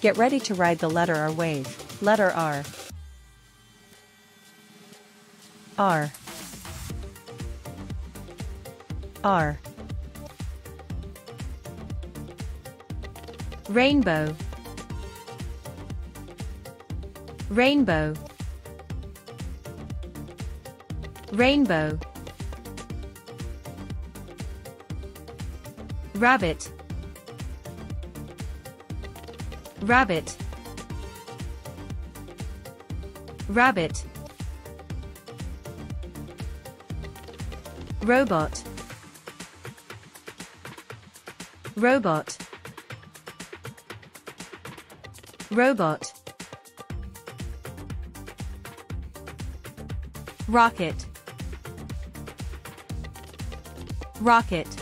Get ready to ride the letter R wave. Letter R. R. R. Rainbow. Rainbow. Rainbow. Rabbit. Rabbit. Rabbit. Robot. Robot. Robot. Rocket. Rocket.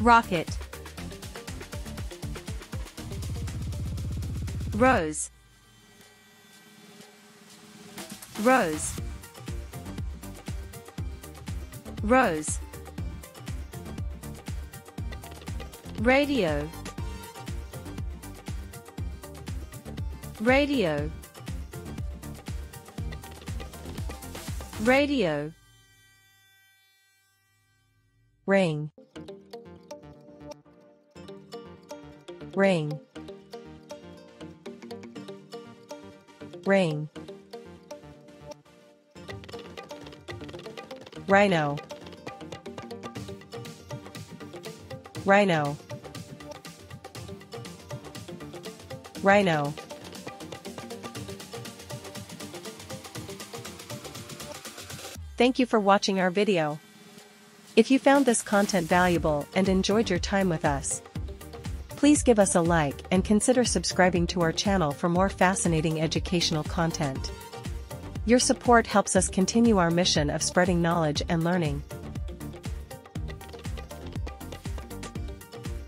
Rocket. Rose. Rose. Rose. Radio. Radio. Radio. Ring. Ring. Ring. Rhino. Rhino. Rhino. Thank you for watching our video. If you found this content valuable and enjoyed your time with us, please give us a like and consider subscribing to our channel for more fascinating educational content. Your support helps us continue our mission of spreading knowledge and learning.